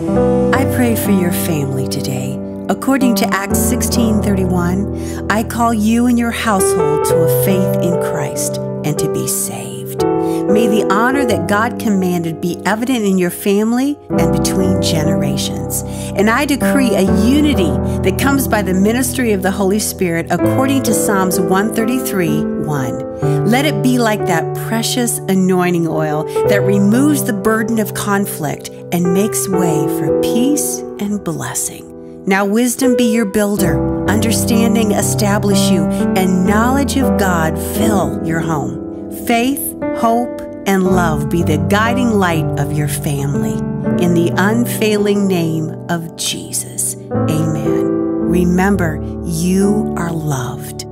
I pray for your family today. According to Acts 16:31, I call you and your household to a faith in Christ and to be saved. May the honor that God commanded be evident in your family and between generations. And I decree a unity that comes by the ministry of the Holy Spirit according to Psalms 133:1. Let it be like that precious anointing oil that removes the burden of conflict and makes way for peace and blessing. Now wisdom be your builder, understanding establish you, and knowledge of God fill your home. Faith, hope, and love be the guiding light of your family. In the unfailing name of Jesus, amen. Remember, you are loved.